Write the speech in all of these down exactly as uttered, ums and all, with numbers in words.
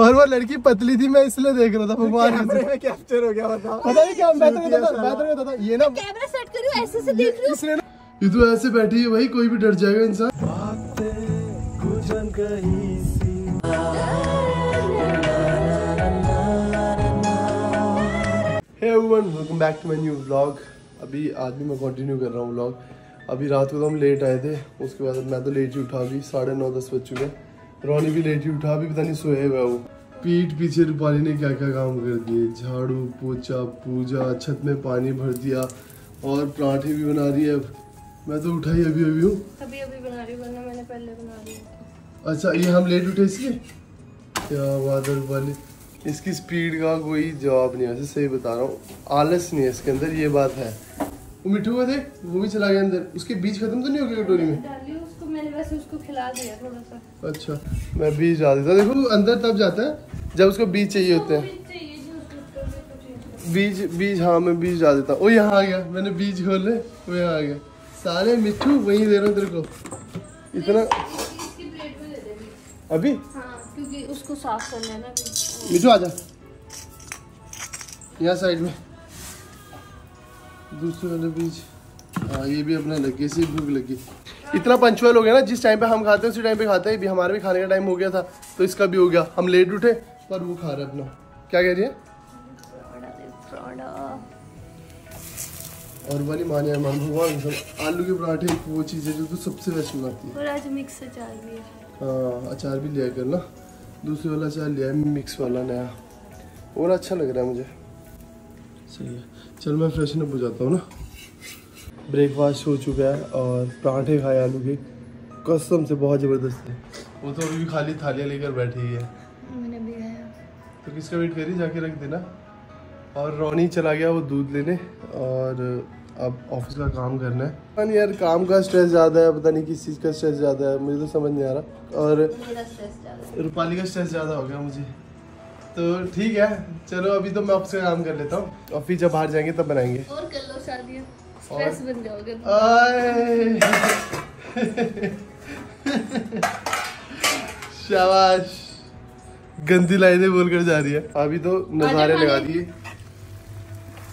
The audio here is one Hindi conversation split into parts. और वो लड़की पतली थी, मैं इसलिए देख रहा था में कैप्चर हो गया। पता नहीं क्या बेहतर था ये ना, कैमरा सेट करियो ऐसे से देख रही हूं इसलिए ना। ये तो ऐसे बैठी है भाई, कोई भी डर जाएगा इंसान। Hey everyone, welcome back to my new vlog. अभी आज भी मैं कंटिन्यू कर रहा हूँ व्लॉग। अभी रात को तो हम लेट आए थे, उसके बाद मैं तो लेट ही उठा, अभी साढ़े नौ दस बज चुके हैं। रोनी भी लेट ही उठा, अभी पता नहीं सोए हुआ वो। पीठ पीछे रूपाली ने क्या क्या काम कर दिए, झाड़ू पोछा पूजा, छत में पानी भर दिया और पराठे भी बना रही है। मैं तो उठा ही अभी अभी हूँ, अभी अभी बना रही, वरना मैंने पहले बना लिया। अच्छा ये हम लेट उठे इसलिए? क्या बात है रूपाली, इसकी स्पीड का कोई जवाब नहीं है, वैसे सही बता रहा हूँ। आलस नहीं है इसके अंदर, ये बात है। वो मिठू को देख, वो भी चला गया अंदर, उसके बीज खत्म तो नहीं हो गया कटोरी में? डाली उसको मैंने, वैसे उसको खिला दिया थोड़ा सा। अच्छा मैं बीज डाल देता, देखो वो अंदर तब जाता है जब उसको बीज चाहिए होते हैं। बीज बीज हाँ मैं बीज डाल देता। ओ यहाँ आ गया, मैंने बीज खोले, वो यहाँ आ गया। सारे मिठू वही दे रहा हूँ तेरे को इतना अभी, क्योंकि उसको साफ करना है ना। मिठू आजा यहाँ साइड में, दूसरे वाले बीज। हाँ ये भी अपना लगी, इसी भूख लगी। इतना पंचुअल हो गया ना, जिस टाइम पे हम खाते हैं उसी टाइम पे खाता है भी। हमारे भी खाने का टाइम हो गया था तो इसका भी हो गया। हम लेट उठे पर वो खा रहे अपना। क्या कह रही है और वाली माने मान भगवान, आलू के पराठे वो चीज़ है जो तो सबसे बेस्ट बनाती है। और आज मिक्स अचार भी है। हाँ अचार भी लिया करना, दूसरे वाला अचार लिया है मिक्स वाला नया, और अच्छा लग रहा है मुझे, सही है। चल मैं फ्रेश अप हो जाता हूँ ना। ब्रेकफास्ट हो चुका है और पराठे खाए आलू के, कसम से बहुत ज़बरदस्त है। वो तो अभी भी खाली थालियाँ लेकर बैठी है। मैंने भी खाया। तो किसका वेट करी, जाके रख देना। और रोनी चला गया वो दूध लेने, और अब ऑफिस का काम करना है। पता नहीं यार काम का स्ट्रेस ज़्यादा है, पता नहीं किस चीज़ का स्ट्रेस ज़्यादा है, मुझे तो समझ नहीं आ रहा। और रूपाली का स्ट्रेस ज़्यादा हो गया मुझे तो। ठीक है चलो अभी तो मैं आपसे काम कर लेता हूँ, और फिर जब बाहर जाएंगे तब बनाएंगे। और कर लो शादी, स्ट्रेस बन जाओगे। शाबाश, गंदी लाइनें बोल कर जा रही है। अभी तो नज़ारे लगा दिए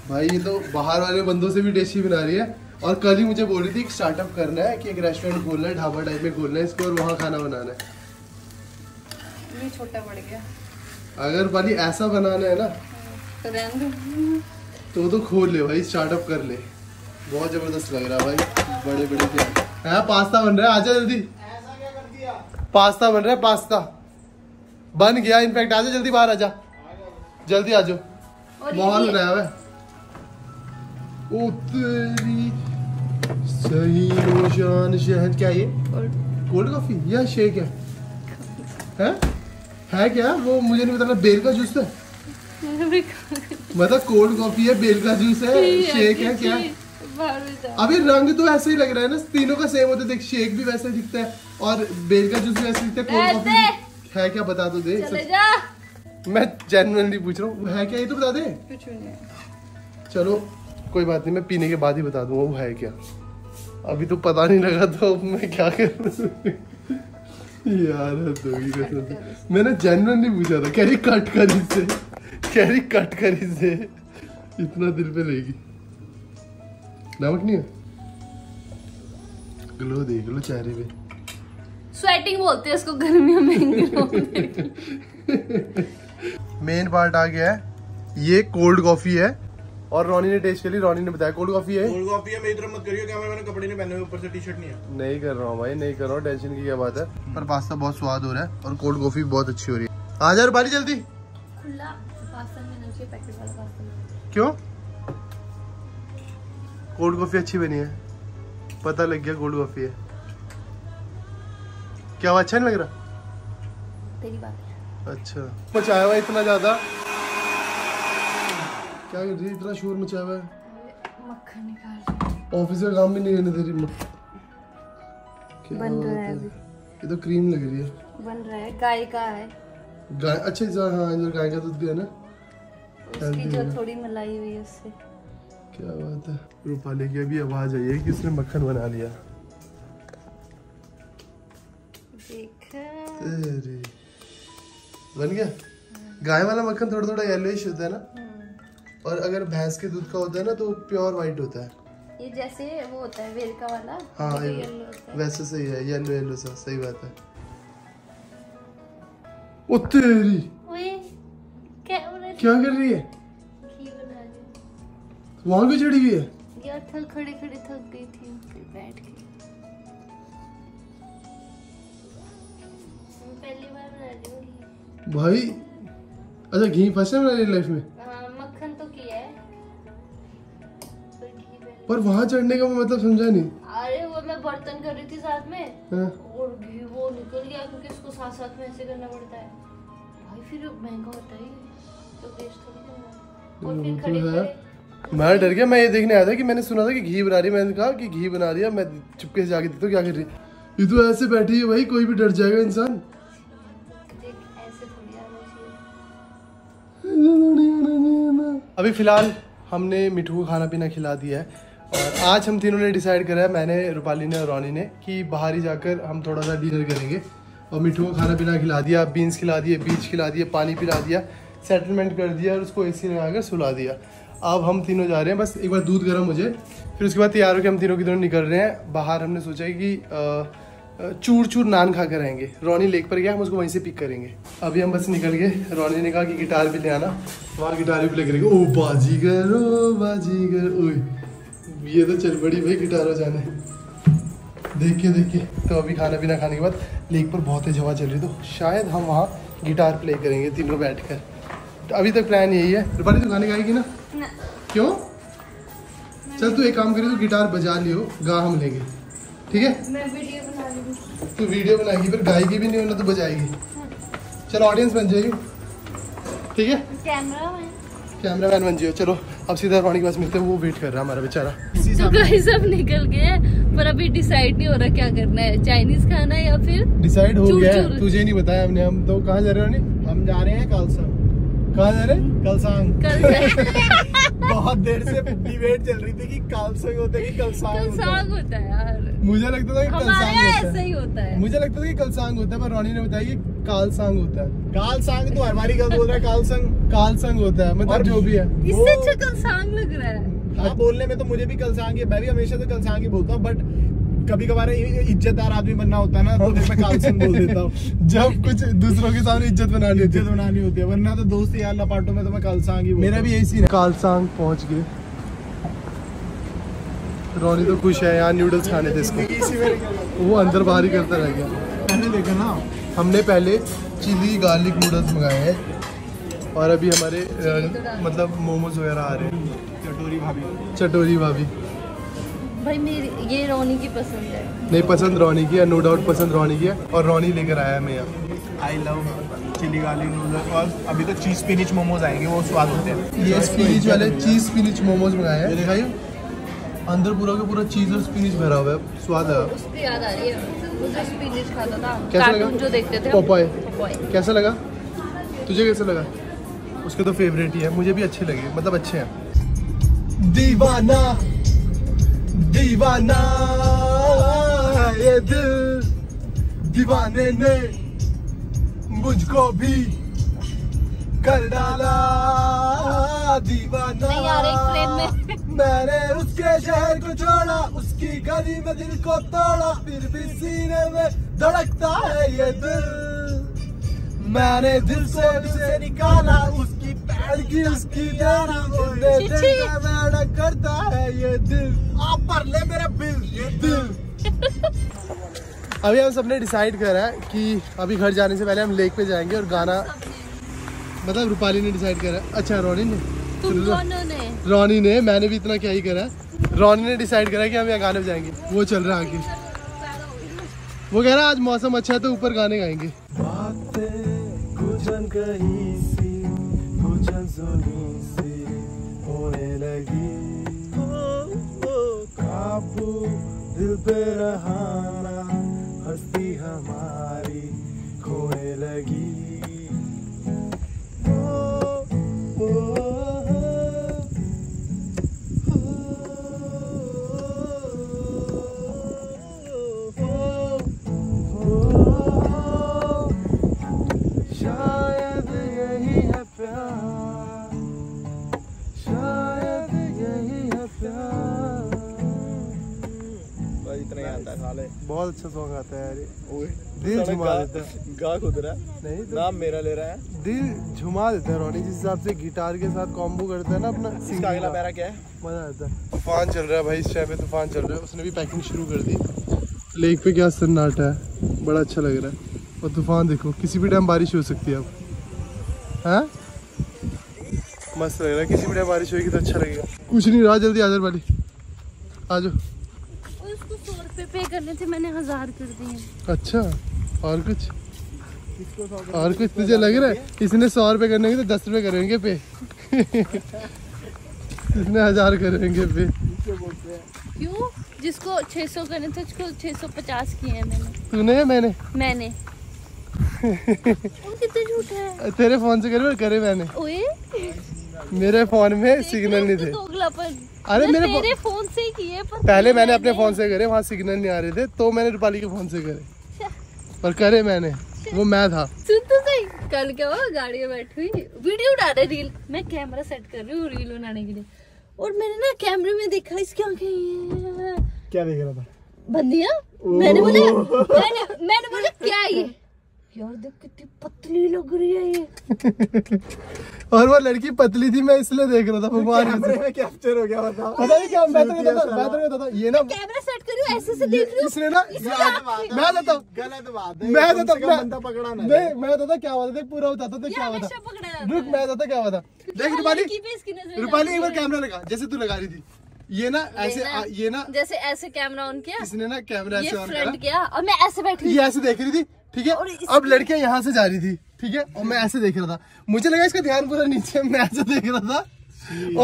भाई, ये तो बाहर वाले बंदों से भी टेस्टी बना रही है। और कल ही मुझे बोल रही थी स्टार्टअप करना है कि एक रेस्टोरेंट खोलना है, ढाबा टाइप में खोलना है इसको, और वहाँ खाना बनाना है। छोटा पड़ गया, अगर वाली ऐसा बनाना है ना तो तो खोल ले भाई, स्टार्टअप कर ले। बहुत जबरदस्त लग रहा है भाई, बड़े बड़े क्या है। पास्ता बन रहा है, आजा जल्दी। ऐसा क्या कर दिया? पास्ता बन रहा है, पास्ता बन गया इनफैक्ट। आजा जल्दी बाहर, आजा जल्दी, आजो माहौल बनाया हुआ है। उतरी सही रोशन शहद, क्या ये कोल्ड कॉफी या शेक है? है है क्या वो मुझे नहीं पता। बेल का जूस है मतलब, कोल्ड कॉफी है, बेल का जूस है, शेक है क्या? अभी रंग तो ऐसे ही लग रहा है ना, तीनों का सेम होता है। देख शेक भी वैसे दिखता है और बेल का जूस भी वैसे दिखता है। कोल्ड कॉफी है क्या बता दो, देख मैं जेन्युइनली पूछ रहा हूँ है क्या ये तो बता दे। कुछ नहीं, चलो कोई बात नहीं, मैं पीने के बाद ही बता दूंगा वो है क्या। अभी तो पता नहीं लगा तो मैं क्या कर यार। मैंने जेन्युइन नहीं पूछा था। कैरी कट करी से, कैरी कट करी से इतना दिल पे लेगी। नमक नहीं है, ग्लो देख लो चेहरे पे। स्वेटिंग बोलते हैं इसको गर्मियों में। मेन पार्ट आ गया है, ये कोल्ड कॉफी है और रोनी ने टेस्ट करी। रोनी ने बताया कोल्ड कॉफी है, कोल्ड कॉफी है। मेरी तरफ मत करियो, क्या मैंने कपड़े नहीं पहने हुए, ऊपर से टी शर्ट नहीं है। नहीं कर रहा हूँ भाई, नहीं कर रहा हूँ, टेंशन की क्या बात है। पर पास्ता बहुत स्वाद हो रहा है और कोल्ड कॉफी बहुत अच्छी हो रही है। आ जा रूपाली जल्दी। खुला पास्ता नहीं चाहिए, पैकेट वाला पास्ता। क्यों? कोल्ड कॉफी अच्छी बनी है, पता लग गया कोल्ड कॉफी है। क्या अच्छा नहीं लग रहा तेरी बात? अच्छा पचाया हुआ इतना ज्यादा, क्या कर रही है, इतना शोर मचाया हुआ है। मक्खन निकाल, ऑफिस का काम भी नहीं करने दे रही। बन रहा है अभी, ये तो क्रीम लग रही है। बन रहा है, गाय का है। गाय, अच्छा हाँ इधर गाय का दूध भी है ना, उसकी जो थोड़ी मलाई हुई है उससे। क्या बात है, रूपाली की अभी आवाज आई है कि उसने मक्खन बना लिया। देखा तेरे बन गया। गाय वाला मक्खन थोड़ा थोड़ा येलोइश होता है ना, और अगर भैंस के दूध का होता है ना तो प्योर वाइट होता है। ये जैसे वो होता है वेरका वाला, हाँ तो येलो होता है। वैसे सही है, येलो येलो सा, सही बात है। ओ तेरी क्या, क्या कर रही है? घी बना रही। वहाँ भी चढ़ी हुई है यार, थक खड़े खड़े थक गई थी फिर बैठ के। पहली बार बना रही हूँ भाई। अच्छा घी फर्स्ट टाइम बना रही लाइफ में। पर वहाँ चढ़ने का मतलब समझा नहीं। अरे वो मैं बर्तन कर रही थी साथ में आ? और घी वो निकल गया क्योंकि इसको साथ साथ में ऐसे करना पड़ता है भाई, फिर महंगा होता है तो वेस्ट थोड़ी करना। और मैं डर गया, मैं ये देखने आया था कि मैंने सुना था कि घी बना रही है। मैंने कहा कि घी बना रही है, मैं चुपके से जाके देखता हूँ क्या कर रही है। ये तो ऐसे बैठी है भाई, कोई भी डर जाएगा इंसान। अभी फिलहाल हमने मिठू को खाना पीना खिला दिया है। और आज हम तीनों ने डिसाइड करा है, मैंने, रूपाली ने और रोनी ने, कि बाहर ही जाकर हम थोड़ा सा डिनर करेंगे। और मिठू को खाना पीना खिला दिया, बीन्स खिला दिए, बीज खिला दिए, पानी पिला दिया, सेटलमेंट कर दिया और उसको एसी लगाकर सुला दिया। अब हम तीनों जा रहे हैं, बस एक बार दूध गर्म हो जाए, फिर उसके बाद तैयार होकर हम तीनों की दोनों निकल रहे हैं बाहर। हमने सोचा है कि चूर चूर नान खा कर आएंगे। रोनी लेक पर गया, हम उसको वहीं से पिक करेंगे। अभी हम बस निकल गए। रोनी ने कहा कि गिटार भी ले आना, वहाँ गिटार भी ले करेंगे। ओ बाजीगर ओ बाजीगर, ओह ये तो चल बड़ी भाई गिटार बजाने, देखिए देखिए। तो अभी खाना पीना खाने के बाद लेक पर बहुत तेज हवा चल रही, तो शायद हम वहाँ गिटार प्ले करेंगे तीनों बैठकर। तो अभी तक प्लान यही है। रूपाली तो गाने गाएगी ना? ना। क्यों? चल तू एक काम करी, तो गिटार बजा लियो, गा हम लेंगे, ठीक है? मैं वीडियो बना लूँगी। तू वीडियो बनाएगी, फिर गाएगी भी नहीं होना तो बजाएगी। चलो ऑडियंस बन जाइए, ठीक है? कैमरा कैमरा मैन बन जियो। चलो अब सीधा रोनी के पास मिलते हैं, वो वेट कर रहा है हमारा बेचारा। तो गाइस अब निकल गए, पर अभी डिसाइड नहीं हो रहा क्या करना है, चाइनीज खाना है या फिर डिसाइड हो गया है। तुझे नहीं बताया हमने। हम तो कहाँ जा रहे हैं रोनी? हम जा रहे हैं कलसंग। कहाँ जा रहे हैं? कलसंग। कलसंग। बहुत देर से डिबेट चल रही थी कि कलसंग होता है कि कलसंग होता है। यार मुझे लगता था कि कलसंग ऐसा ही होता है, मुझे लगता था कि कलसंग होता है, पर रोनी ने बताया कि कालसंग होता है। कालसंग तो हमारी गलत बोल रहा है, कालसंग कालसंग होता है, मतलब जो भी है। इससे अच्छा कलसंग लग रहा है। हाँ बोलने में तो मुझे भी कलसंग ही, मैं भी हमेशा तो कलसंग ही बोलता हूँ, बट कभी कभार इज्जतदार आदमी बनना होता है ना तो मैं कालसंग बोल देता हूँ। जब कुछ दूसरों के सामने इज्जत बनानी इज्जत बनानी होती है, वरना तो दोस्त यार लपाटों में तो मैं कालसंग ही। मेरा भी यही सीन है। कालसंग पहुँच गए, रोनी तो खुश है। यार नूडल्स खाने थे इसको, वो अंदर बाहर ही करता रह गया। देखा ना, हमने पहले चिली गार्लिक नूडल्स मंगाए हैं, और अभी हमारे आ, मतलब मोमोज वगैरह आ रहे हैं। चटोरी भाभी चटोरी भाभी भाई मेरी, ये रोनी की पसंद है। नहीं पसंद रोनी की है, नो डाउट पसंद रोनी की है, और रोनी लेकर आया मैं यहाँ। I love chilli garlic noodles, और अभी तो चीज़ स्पिनिच मोमोज आएंगे, वो स्वाद होते हैं। ये स्पिनिच वाले चीज़ स्पिनिच मोमोज मंगाए हैं, दिखाइए। अंदर पूरा का पूरा चीज़ और स्पिनिच भरा हुआ है, स्वाद है। उस पे याद आ रही है, मुझे स्पिनिच खाता था, कार्टून जो देखते थे। पोपाय कैसा लगा तुझे? कैसा लगा? उसके तो फेवरेट ही है, मुझे भी अच्छे लगे, मतलब अच्छे हैं। दीवाना दीवाना ये दिल, दीवाने ने मुझको भी कर डाला दीवाना। मैंने उसके शहर को छोड़ा, उसकी गली में दिल को तोड़ा, फिर भी सीने में धड़कता है ये दिल। मैंने दिल से उसे निकाला, उसकी पैर की उसकी जाना, उसने दिल में मैडा करता है ये दिल। आप भर ले मेरा बिल ये दिल। अभी हम सबने डिसाइड करा है कि अभी घर जाने से पहले हम लेक पे जाएंगे और गाना, मतलब रूपाली ने डिसाइड करा। अच्छा रोनी ने, तुम दोनों ने, रोनी ने, मैंने भी इतना क्या ही करा। रोनी ने डिसाइड करा कि हम यहाँ गाने बजाएंगे, वो चल रहा है आगे। वो कह रहा आज मौसम अच्छा है तो ऊपर गाने गाएंगे। Shine। बहुत अच्छा सॉन्ग आता है यार, दिल झुमा देता है। गा खुद रहा है, नहीं नाम मेरा ले रहा है, दिल झुमा देता है रोनी। जिस हिसाब से गिटार के साथ कॉम्बो करता है ना अपना, इसका अगला पैरा क्या है, मजा आता है। तूफान चल रहा है भाई, इस चाय पे तूफान चल रहा है। उसने भी पैकिंग शुरू कर दी। लेक पे क्या सन्नाटा है, बड़ा अच्छा लग रहा है। और तूफान देखो, किसी भी टाइम बारिश हो सकती है। अब है मस्त लग रहा है, किसी भी टाइम बारिश होगी तो अच्छा लगेगा। कुछ नहीं रहा, जल्दी आ जाओ वाली, आ जाओ। उसको सौ रुपये पे करने थे, मैंने हजार कर दिए। अच्छा, और कुछ इसको और कुछ तुझे लग रहा है? इसने सौ रुपये करने के तो दस रुपये करेंगे पे इसने हजार करेंगे पे। क्यों? जिसको छः सौ करने थे उसको छः सौ पचास किए हैं मैंने। तूने या मैंने? मैंने कितना झूठ है। तेरे फोन से करे करे मैंने, मेरे फोन में सिग्नल नहीं थे। अरे मेरे मेरे फोन से ही किए, पहले मैंने अपने फोन से करे, वहाँ सिग्नल नहीं आ रहे थे तो मैंने रूपाली के फोन से करे, पर करे मैंने, वो मैं था। सुन तो सही, कल क्या हुआ, गाड़ी में बैठी हुई वीडियो उड़ा रहे, रील, मैं कैमरा सेट कर रही हूँ रील बनाने के लिए, और मैंने ना कैमरे में देखा इसकी आँखें, क्या देख रहा था, बंदिया। मैंने बोला मैंने बोला क्या ये यार, देख कितनी पतली लग रही है ये और वो लड़की पतली थी, मैं इसलिए देख रहा था। कैमरे में कैप्चर हो गया, बताओ। पता नहीं क्या मैं बैठ रहा था, बैठ रहा था ये ना, कैमरा सेट कर रही हूं, ऐसे से देख रही हूं इसलिए ना। मैं बताता हूं, गलत बात है, मैं बताता हूं, बंदा पकड़ा ना। मैं मैं बताता क्या हुआ था, पूरा बताता था क्या हुआ था। रुक, मैं बताता क्या हुआ था। देख रूपाली, रूपाली एक बार कैमरा लगा, जैसे तू लगा रही थी ये ना, ऐसे ना, ये ना जैसे ऐसे कैमरा ऑन किया इसने ना, कैमरा ऐसे ऑन किया और मैं ऐसे बैठी, ये ऐसे देख रही थी, ठीक है। अब लड़कियां यहाँ से जा रही थी, ठीक है, और मैं ऐसे देख रहा था, मुझे लगा इसका ध्यान पूरा नीचे, मैं ऐसे देख रहा था।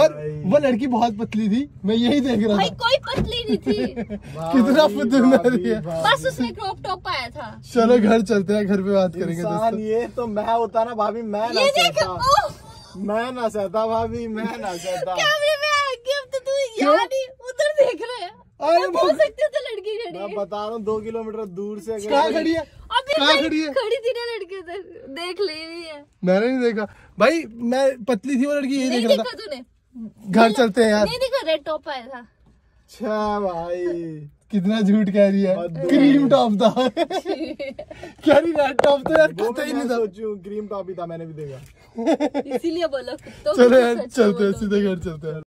और वो लड़की बहुत पतली थी, मैं यही देख रहा था। भाई कोई पतली नहीं थी कितना पतली है, बस उसने क्रॉप टॉप पाया था। चलो घर चलते हैं, घर पे बात करेंगे दोस्तों। ये तो मैं होता ना भाभी, मैं ना सहता, मैं ना सहता भाभी, मैं ना सहता। उधर देख रहे हैं, बोल सकते हो तो लड़की खड़ी है, मैं बता रहा हूँ, दो किलोमीटर दूर से खड़ी है, खड़ी है, खड़ी थी ना लड़की उधर, देख ले रही है। मैंने नहीं देखा भाई, मैं पतली थी वो लड़की, यही देख रहा था। तूने घर चलते हैं यार, नहीं देखा, रेड टॉप आया था। अच्छा भाई कितना झूठ कह रही है, क्रीम टॉप था कह रही रेड टॉप था यार, कुत्ता ही नहीं था, क्रीम टॉप ही था, मैंने भी देखा, इसीलिए बोला। चलो यार चलते हैं, सीधे घर चलते हैं।